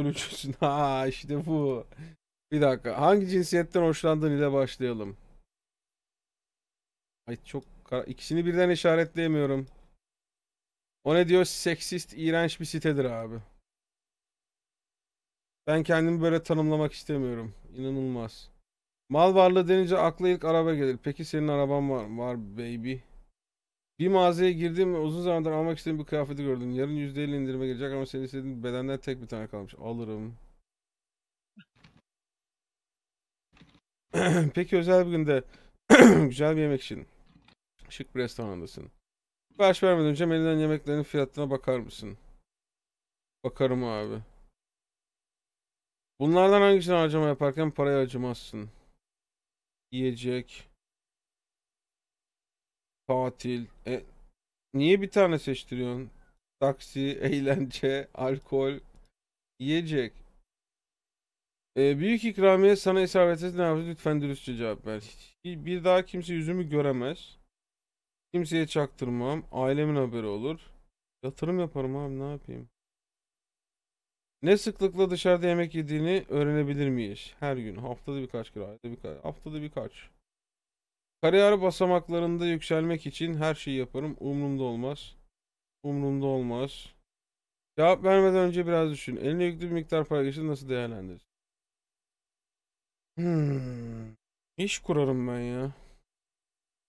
ölücüsün. Ha işte bu. Bir dakika. Hangi cinsiyetten hoşlandığın ile başlayalım. Ay çok ikisini birden işaretleyemiyorum. O ne diyor? Seksist, iğrenç bir sitedir abi. Ben kendimi böyle tanımlamak istemiyorum. İnanılmaz. Mal varlığı denince akla ilk araba gelir. Peki senin araban var mı? Var baby. Bir mağazaya girdim ve uzun zamandır almak istediğim bir kıyafeti gördüm. Yarın %50 indirime gelecek ama senin istediğin bedenden tek bir tane kalmış. Alırım. Peki özel bir günde güzel bir yemek için şık bir restorandasın. Baş vermeden önce menüden yemeklerin fiyatına bakar mısın? Bakarım abi. Bunlardan hangisini harcama yaparken parayı acımazsın? Yiyecek. Tatil. Niye bir tane seçtiriyorsun? Taksi, eğlence, alkol, yiyecek. Büyük ikramiye sana isabet etsin abi, lütfen dürüstçe cevap ver. Bir daha kimse yüzümü göremez. Kimseye çaktırmam. Ailemin haberi olur. Yatırım yaparım abi, ne yapayım? Ne sıklıkla dışarıda yemek yediğini öğrenebilir miyiz? Her gün, haftada birkaç kere, ayda birkaç, haftada birkaç. Kariyer basamaklarında yükselmek için her şeyi yaparım. Umrumda olmaz. Umrumda olmaz. Cevap vermeden önce biraz düşün. Eline yüklü bir miktar para geçti, nasıl değerlendirir? İş kurarım ben ya.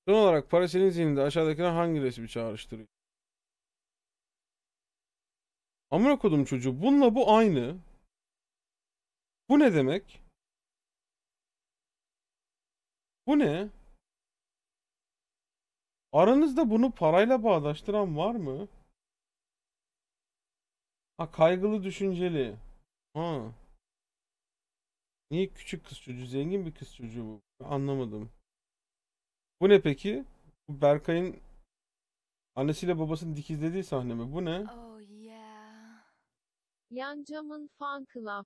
Son olarak para senin zihninde aşağıdakine hangi resmi çağrıştırıyor? Amına kodum çocuğu. Bununla bu aynı. Bu ne demek? Bu ne? Aranızda bunu parayla bağdaştıran var mı? Ha, kaygılı düşünceli. Ha. Niye küçük kız çocuğu? Zengin bir kız çocuğu bu. Anlamadım. Bu ne peki? Bu Berkay'ın annesiyle babasını dikizlediği sahne mi? Bu ne? Oh yeah. Yancam'ın fan club.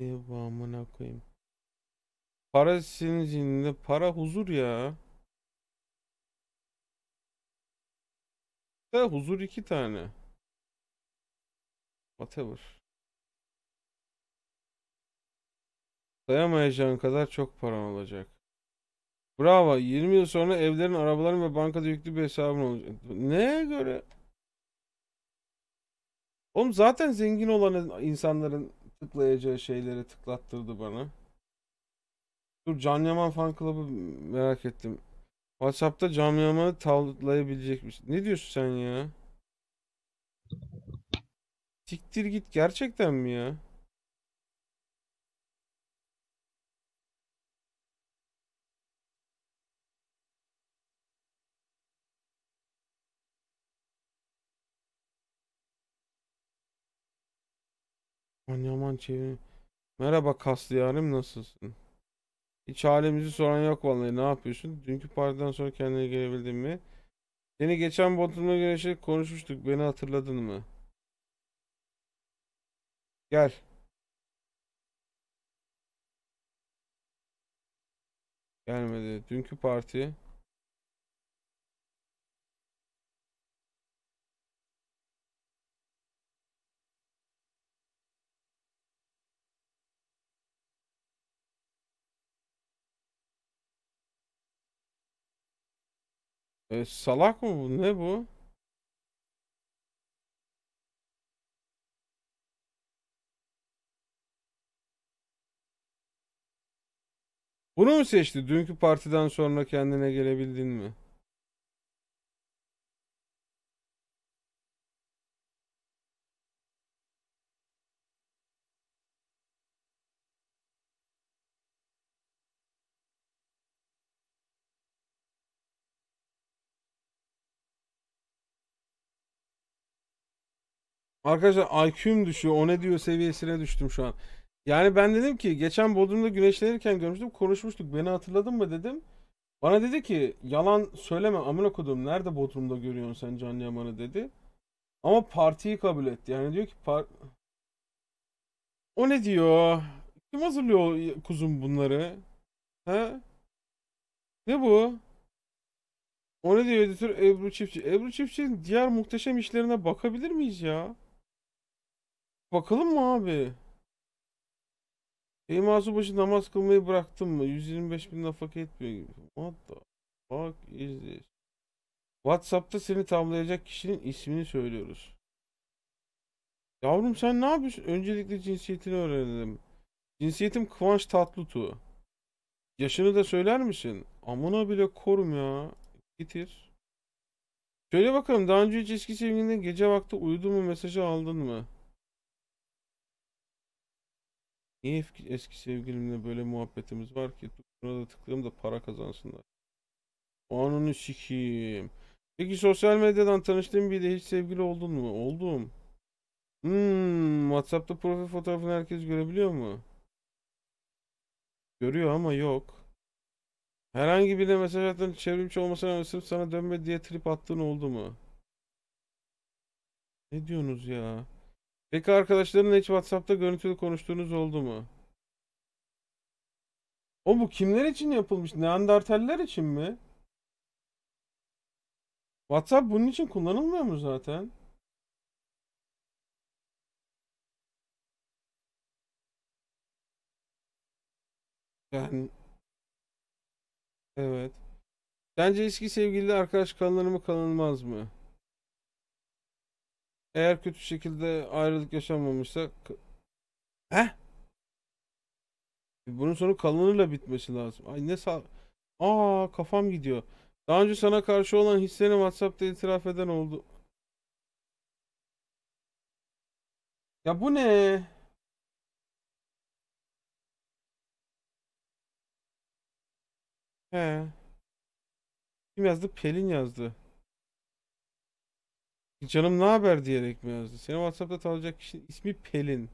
Devamına koyayım. Para senin zihninde. Para huzur ya. Da huzur 2 tane. Whatever. Sayamayacağın kadar çok paran olacak. Bravo. 20 yıl sonra evlerin, arabaların ve bankada yüklü bir hesabın olacak. Neye göre? Oğlum zaten zengin olan insanların tıklayacağı şeylere tıklattırdı bana. Dur, Can Yaman fan club'ı merak ettim. WhatsApp'ta Can Yaman'ı tavlayabilecekmiş. Ne diyorsun sen ya? Siktir git, gerçekten mi ya? Can Yaman çevir. Merhaba kaslı yarim, nasılsın? Hiç halimizi soran yok vallahi, ne yapıyorsun? Dünkü partiden sonra kendine gelebildin mi? Seni geçen botumla görüşerek konuşmuştuk, beni hatırladın mı? Gel. Gelmedi. Dünkü parti. Salak mı bu? Ne bu? Bunu mu seçti? Dünkü partiden sonra kendine gelebildin mi? Arkadaşlar IQ'm düşüyor. O ne diyor seviyesine düştüm şu an. Yani ben dedim ki geçen Bodrum'da güneşlenirken görmüştüm, konuşmuştuk, beni hatırladın mı dedim. Bana dedi ki yalan söyleme amına koduğum, nerede Bodrum'da görüyorsun sen Can Yaman'ı dedi. Ama partiyi kabul etti. Yani diyor ki o ne diyor? Kim hazırlıyor kuzum bunları? He? Ne bu? Onu diyor editör Ebru Çiftçi. Ebru Çiftçi'nin diğer muhteşem işlerine bakabilir miyiz ya? Bakalım mı abi? Masubaşı namaz kılmayı bıraktım mı? 125 bin nafaka etmiyor gibi. What the fuck is this? WhatsApp'ta seni tamlayacak kişinin ismini söylüyoruz. Yavrum sen ne yapıyorsun? Öncelikle cinsiyetini öğrenelim. Cinsiyetim Kıvanç Tatlıtuğ. Yaşını da söyler misin? Amına bile korum ya. Getir. Şöyle bakalım, daha önce hiç eski sevgilinden gece vakti uyudun mu mesajı aldın mı? Niye eski sevgilimle böyle muhabbetimiz var ki? Buna da tıklayalım da para kazansınlar. Ananı sikiyim. Peki sosyal medyadan tanıştığın biriyle hiç sevgili oldun mu? Oldum. WhatsApp'ta profil fotoğrafını herkes görebiliyor mu? Görüyor ama yok. Herhangi birine mesaj attığın çevrimçi olmasına rağmen sırf sana dönme diye trip attığın oldu mu? Ne diyorsunuz ya? Peki arkadaşlarınla hiç WhatsApp'ta görüntülü konuştuğunuz oldu mu? O bu kimler için yapılmış? Neandertaller için mi? WhatsApp bunun için kullanılmıyor mu zaten? Yani... Evet. Sence eski sevgiliyle arkadaş kalınır mı kalınmaz mı? Eğer kötü şekilde ayrılık yaşanmamışsa... Heh? Bunun sonu kalınırla bitmesi lazım. Ay ne sağ... Aa kafam gidiyor. Daha önce sana karşı olan hislerini WhatsApp'ta itiraf eden oldu. Ya bu ne? He. Kim yazdı? Pelin yazdı. Canım ne haber diyerek mi yazdı? Seni WhatsApp'ta tanıyacak kişinin ismi Pelin.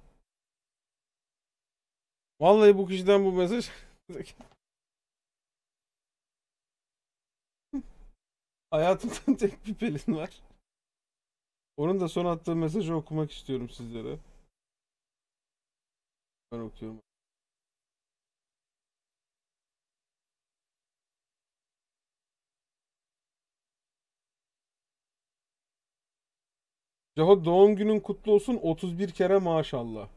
Vallahi bu kişiden bu mesaj. Hayatımdan tek bir Pelin var. Onun da son attığı mesajı okumak istiyorum sizlere. Ben okuyorum. Caho doğum günün kutlu olsun, 31 kere maşallah.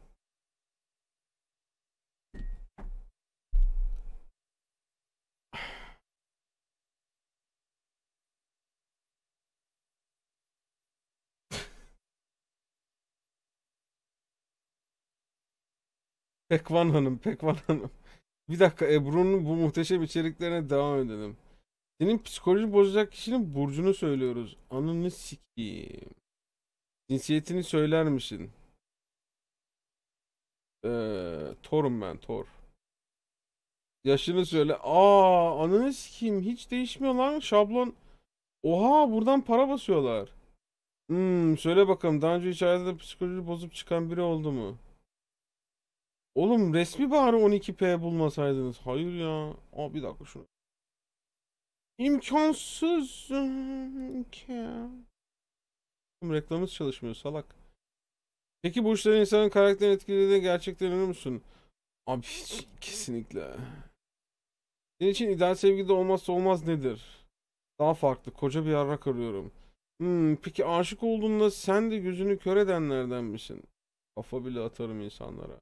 Pekvan Hanım, Pekvan Hanım. Bir dakika, Ebru'nun bu muhteşem içeriklerine devam edelim. Senin psikolojini bozacak kişinin burcunu söylüyoruz. Ananı sikiyim. Cinsiyetini söyler misin? Tor'um ben, Tor. Yaşını söyle. Aa, ananı sikiyim. Hiç değişmiyor lan şablon. Oha, buradan para basıyorlar. Söyle bakalım, daha önce hiç hayatında psikoloji bozup çıkan biri oldu mu? Oğlum resmi bari 12P bulmasaydınız. Hayır ya. Aa, bir dakika şunu. İmkansız. Reklamımız çalışmıyor salak. Peki bu işlerin insanın karakterini etkilediğine gerçekten inanır musun? Abi hiç, kesinlikle. Senin için ideal sevgili de olmazsa olmaz nedir? Daha farklı, koca bir yarrak arıyorum. Peki aşık olduğunda sen de gözünü kör edenlerden misin? Kafa bile atarım insanlara.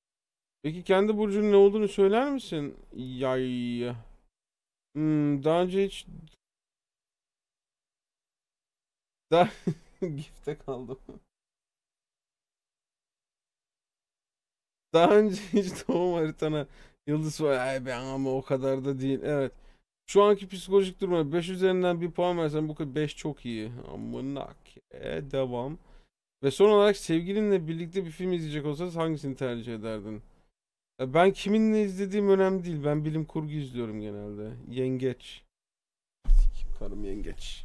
Peki kendi burcunun ne olduğunu söyler misin? Yay. Daha önce hiç... Daha... Gifte kaldım. Daha önce hiç doğum haritana yıldız var. Ay ben ama o kadar da değil. Evet. Şu anki psikolojik duruma 5 üzerinden bir puan versen bu kadar 5 çok iyi. Amınak. Devam. Ve son olarak sevgilinle birlikte bir film izleyecek olsanız hangisini tercih ederdin? Ben kiminle izlediğim önemli değil. Ben bilim kurgu izliyorum genelde. Yengeç. Karım yengeç.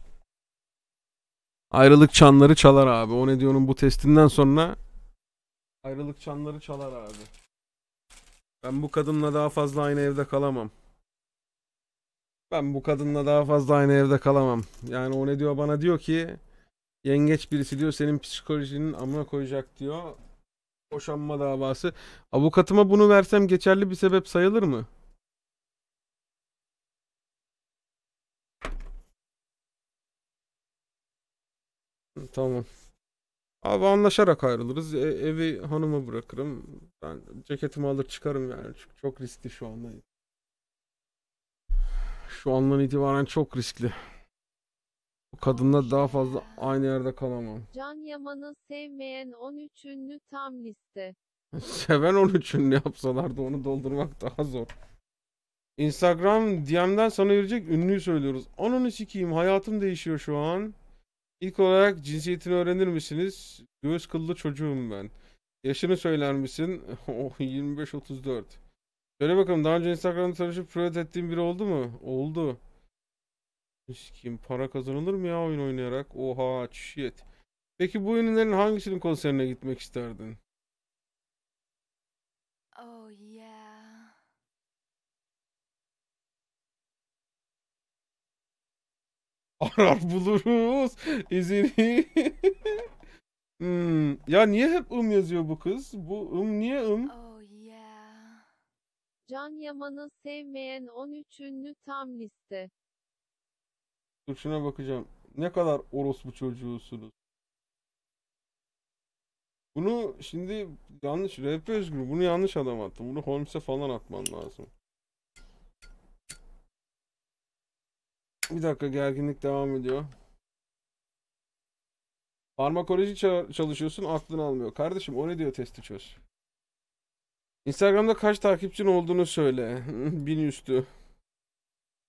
Ayrılık çanları çalar abi. O ne diyorsun bu testinden sonra? Ayrılık çanları çalar abi. Ben bu kadınla daha fazla aynı evde kalamam. Ben bu kadınla daha fazla aynı evde kalamam. Yani o ne diyor bana, diyor ki yengeç birisi diyor senin psikolojinin amına koyacak diyor. Boşanma davası. Avukatıma bunu versem geçerli bir sebep sayılır mı? Tamam. Abi anlaşarak ayrılırız. Evi hanıma bırakırım. Ben ceketimi alır çıkarım yani. Çünkü çok riskli şu anda. Şu andan itibaren çok riskli. Bu kadınla daha fazla aynı yerde kalamam. Can Yaman'ı sevmeyen 13 ünlü tam liste. Seven 13 ünlü yapsalardı onu doldurmak daha zor. Instagram DM'den sana girecek ünlüyü söylüyoruz. Ananı sikeyim, hayatım değişiyor şu an. İlk olarak cinsiyetini öğrenir misiniz? Göğüs kıllı çocuğum ben. Yaşını söyler misin? Oh, 25-34. Söyle bakalım, daha önce Instagram'da tanışıp flört ettiğin biri oldu mu? Oldu. Kim para kazanılır mı ya oyun oynayarak? Oha shit. Peki bu ünlülerin hangisinin konserine gitmek isterdin? Oh yeah. Arar buluruz izini. Ya niye hep yazıyor bu kız? Bu niye Oh yeah. Can Yaman'ı sevmeyen 13 ünlü tam liste. Dur şuna bakacağım. Ne kadar orospu çocuğusunuz. Bunu şimdi yanlış. Rp Özgür. Bunu yanlış adam attım. Bunu Holmes'e falan atman lazım. Bir dakika, gerginlik devam ediyor. Farmakoloji çalışıyorsun, aklını almıyor. Kardeşim o ne diyor, testi çöz. Instagram'da kaç takipçin olduğunu söyle. 1000 üstü.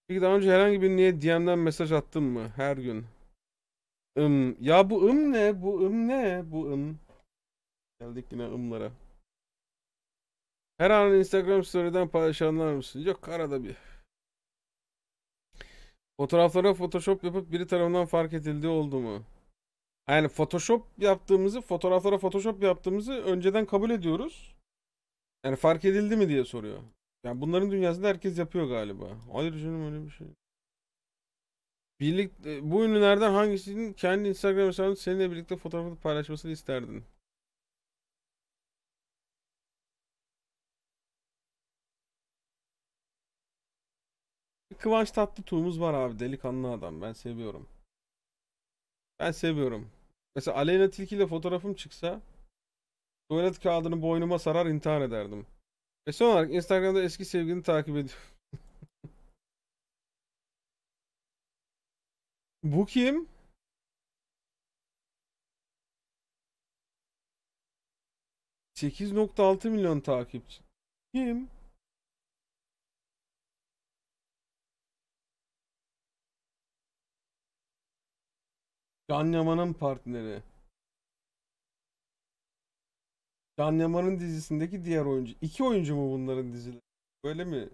Peki daha önce herhangi birine DM'den mesaj attın mı? Her gün. Ya bu ne? Bu ne? Bu Geldik yine ımlara. Her an Instagram story'den paylaşanlar mısın? Yok, arada bir. Fotoğraflara Photoshop yapıp biri tarafından fark edildi oldu mu? Yani Photoshop yaptığımızı, fotoğraflara Photoshop yaptığımızı önceden kabul ediyoruz. Yani fark edildi mi diye soruyor. Yani bunların dünyasında herkes yapıyor galiba. Hayır canım öyle bir şey. Bu ünlülerden hangisinin kendi Instagram hesabını seninle birlikte fotoğrafını paylaşmasını isterdin? Kıvanç Tatlıtuğ'umuz var abi, delikanlı adam, ben seviyorum. Ben seviyorum. Mesela Aleyna Tilki ile fotoğrafım çıksa tuvalet kağıdını boynuma sarar intihar ederdim. Ve son olarak Instagram'da eski sevgilini takip ediyorum. Bu kim? ...8.6 milyon takipçi. Kim? Can Yaman'ın partneri. Can Yaman'ın dizisindeki diğer oyuncu. 2 oyuncu mu bunların dizileri? Böyle mi?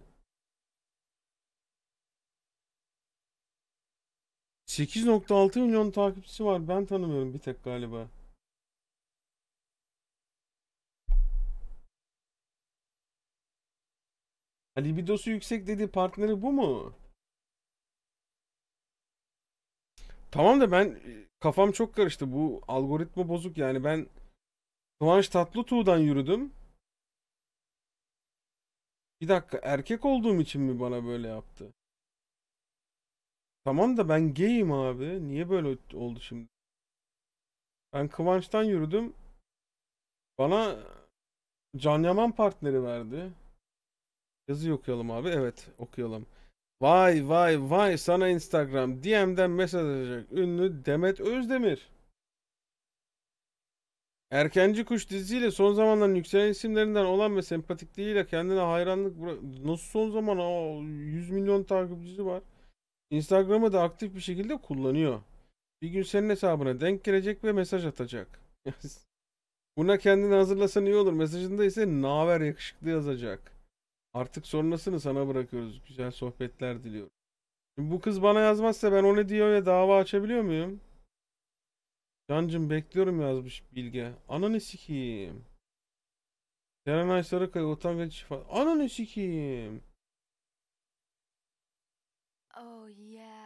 8.6 milyon takipçisi var. Ben tanımıyorum bir tek galiba. Libidosu yüksek dediği partneri bu mu? Tamam da ben kafam çok karıştı. Bu algoritma bozuk yani. Ben Kıvanç Tatlıtuğ'dan yürüdüm. Bir dakika, erkek olduğum için mi bana böyle yaptı? Tamam da ben gayim abi. Niye böyle oldu şimdi? Ben Kıvanç'tan yürüdüm. Bana Can Yaman partneri verdi. Yazıyı okuyalım abi. Evet, okuyalım. Vay vay vay, sana Instagram DM'den mesaj atacak ünlü Demet Özdemir. Erkenci Kuş dizisiyle son zamanların yükselen isimlerinden olan ve sempatikliğiyle kendine hayranlık nasıl son zaman 100 milyon takipçisi var. Instagram'ı da aktif bir şekilde kullanıyor. Bir gün senin hesabına denk gelecek ve mesaj atacak. Buna kendini hazırlasan iyi olur. Mesajında ise naver yakışıklı yazacak. Artık sonrasını sana bırakıyoruz. Güzel sohbetler diliyorum. Şimdi bu kız bana yazmazsa ben o ne diyor ya dava açabiliyor muyum? Cancım bekliyorum yazmış Bilge. Ananı sikiyim. Serenay Sarıkaya utangaç şifa. Ananı sikiyim. Oh yeah.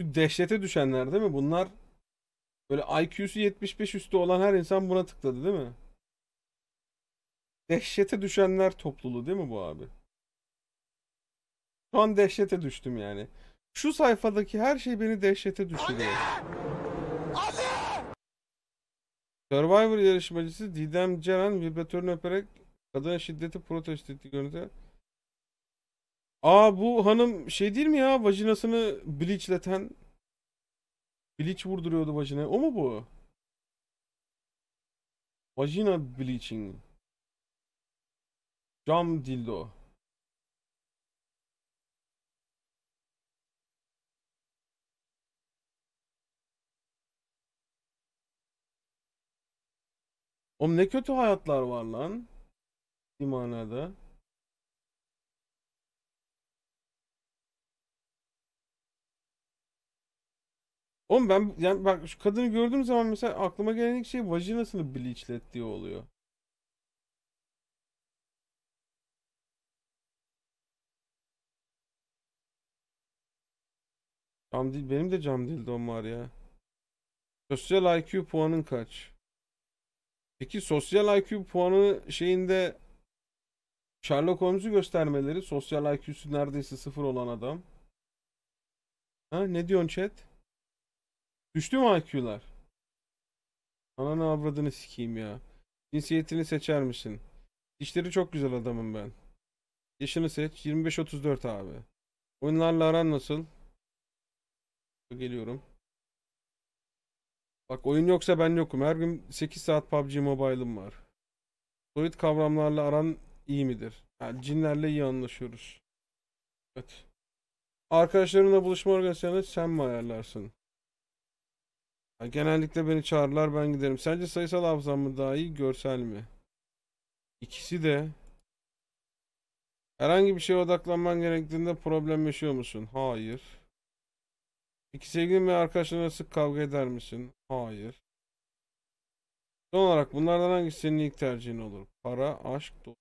Şu dehşete düşenler değil mi? Bunlar böyle IQ'su 75 üstü olan her insan buna tıkladı değil mi? Dehşete düşenler topluluğu değil mi bu abi? Şu an dehşete düştüm yani. Şu sayfadaki her şey beni dehşete düşürüyor. Survivor yarışmacısı Didem Ceren vibratörünü öperek kadına şiddeti protesto ettiği görüntü. Aa, bu hanım şey değil mi ya? Vajinasını bleachleten, bleach vurduruyordu vajinaya. O mu bu? Vajina bleaching. Cam dildo. Oğlum ne kötü hayatlar var lan. Bir manada. Oğlum ben yani bak şu kadını gördüğüm zaman mesela aklıma gelen ilk şey vajinasını bleachlet diye oluyor. Cam değil, benim de cam dildom var ya. Sosyal IQ puanın kaç? Peki sosyal IQ puanı şeyinde Sherlock Holmes'u göstermeleri, sosyal IQ'su neredeyse sıfır olan adam. Ha, ne diyorsun chat? Düştü mü IQ'lar? Ananı avradını sikeyim ya. Cinsiyetini seçer misin? Dişleri çok güzel adamım ben. Yaşını seç. 25-34 abi. Oyunlarla aran nasıl? Geliyorum. Bak oyun yoksa ben yokum. Her gün 8 saat PUBG Mobile'ım var. Soyut kavramlarla aran iyi midir? Yani cinlerle iyi anlaşıyoruz. Evet. Arkadaşlarımla buluşma organizasyonunu sen mi ayarlarsın? Yani genellikle beni çağırırlar, ben giderim. Sence sayısal hafızam mı daha iyi, görsel mi? İkisi de. Herhangi bir şeye odaklanman gerektiğinde problem yaşıyor musun? Hayır. İki sevgilin ve arkadaşlarına sık kavga eder misin? Hayır. Son olarak bunlardan hangisi senin ilk tercihin olur? Para, aşk, dost.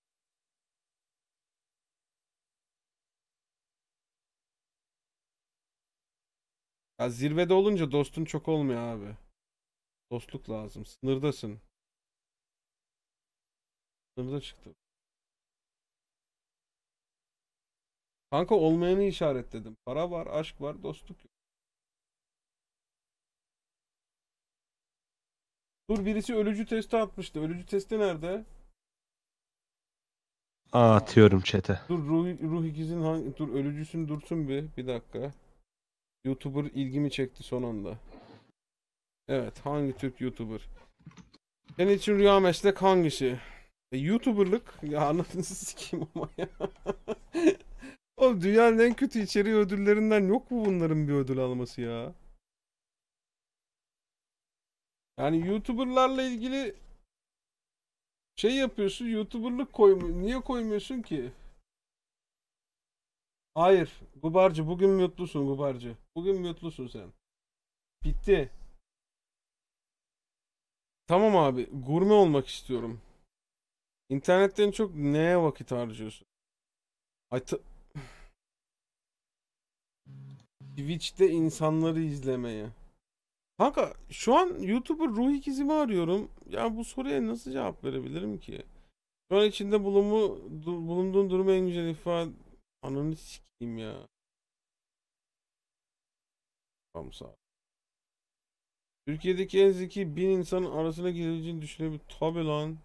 Ya zirvede olunca dostun çok olmuyor abi. Dostluk lazım. Sınırdasın. Sınırda çıktım. Kanka olmayanı işaretledim. Para var, aşk var, dostluk yok. Dur, birisi ölücü testi atmıştı. Ölücü testi nerede? Aa, atıyorum chat'e. Dur ruh ikizin hangi... Dur ölücüsün dursun bir dakika. YouTuber ilgimi çekti son anda. Evet, hangi Türk YouTuber? Senin için rüya meslek hangisi? YouTuber'lık? Ya anlatınızı sikeyim ama ya. Oğlum dünyanın en kötü içeriği ödüllerinden yok mu bunların bir ödül alması ya? Yani YouTuber'larla ilgili şey yapıyorsun, YouTuber'lık koymuyorsun. Niye koymuyorsun ki? Hayır, Gubarcı bugün mutlusun Gubarcı. Bugün mutlusun sen. Bitti. Tamam abi, gurme olmak istiyorum. İnternetten çok neye vakit harcıyorsun? Twitch'te insanları izlemeye. Kanka şu an YouTuber ruh ikizimi arıyorum. Ya bu soruya nasıl cevap verebilirim ki? Şu an içinde bulunduğun durumu en güzel ifade... Ananı sikeyim ya. Tamam, sağ ol. Türkiye'deki en zeki 1000 insanın arasına gireceğini düşünebilir. Tabi lan.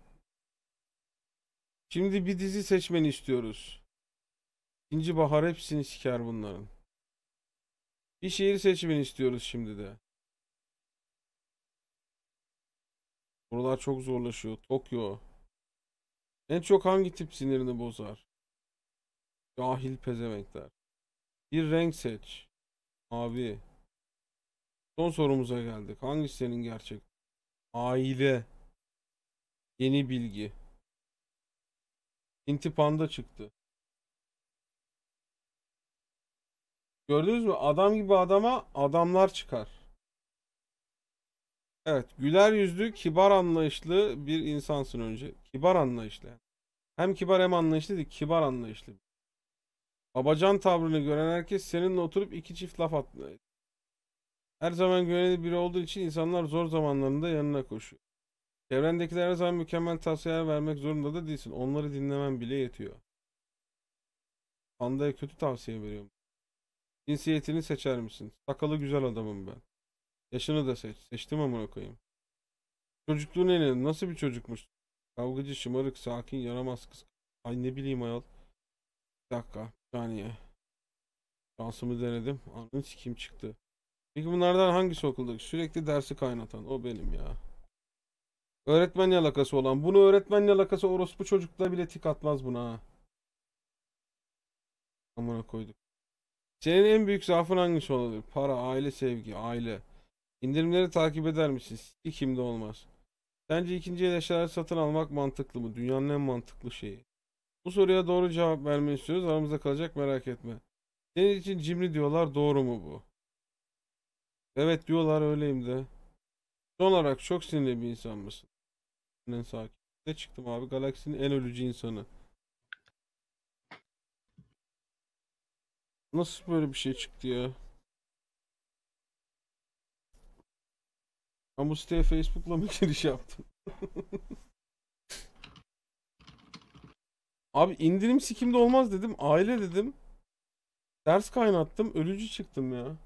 Şimdi bir dizi seçmeni istiyoruz. İkinci bahar hepsini siker bunların. Bir şehir seçmeni istiyoruz şimdi de. Buralar çok zorlaşıyor. Tokyo. En çok hangi tip sinirini bozar? Cahil pezemekler. Bir renk seç. Mavi. Son sorumuza geldik. Hangisi senin gerçek? Aile. Yeni bilgi. İntipanda çıktı. Gördünüz mü? Adam gibi adama adamlar çıkar. Evet, güler yüzlü, kibar anlayışlı bir insansın önce. Kibar anlayışlı. Hem kibar hem anlayışlı değil, kibar anlayışlı. Babacan tavrını gören herkes seninle oturup iki çift laf atmıyor. Her zaman güvenilir biri olduğu için insanlar zor zamanlarında yanına koşuyor. Çevrendekiler her zaman mükemmel tavsiyeler vermek zorunda da değilsin. Onları dinlemen bile yetiyor. Pandaya kötü tavsiye veriyorum. Cinsiyetini seçer misin? Sakalı güzel adamım ben. Yaşını da seç. Seçtim amına koyayım. Çocukluğun en nasıl bir çocukmuş? Kavgacı, şımarık, sakin, yaramaz kız. Ay ne bileyim ayol. Bir dakika. Bir saniye. Şansımı denedim. Anın sikim çıktı. Peki bunlardan hangisi okuldaki? Sürekli dersi kaynatan. O benim ya. Öğretmen yalakası olan. Bunu öğretmen yalakası orospu çocuklar bile tik atmaz buna ha. Amına koyduk. Senin en büyük zaafın hangisi olabilir? Para, aile, sevgi, aile. İndirimleri takip eder misin? Sikimde olmaz. Sence ikinci el eşyaları satın almak mantıklı mı? Dünyanın en mantıklı şeyi. Bu soruya doğru cevap vermeni istiyoruz. Aramızda kalacak, merak etme. Senin için cimri diyorlar, doğru mu bu? Evet diyorlar, öyleyim de. Son olarak çok sinirli bir insan mısın? En sakin. Ne çıktım abi? Galaksinin en ölücü insanı. Nasıl böyle bir şey çıktı ya? Ben bu siteye Facebook'la mı giriş yaptım? Abi indirim sikimde olmaz dedim. Aile dedim. Ders kaynattım. Ölücü çıktım ya.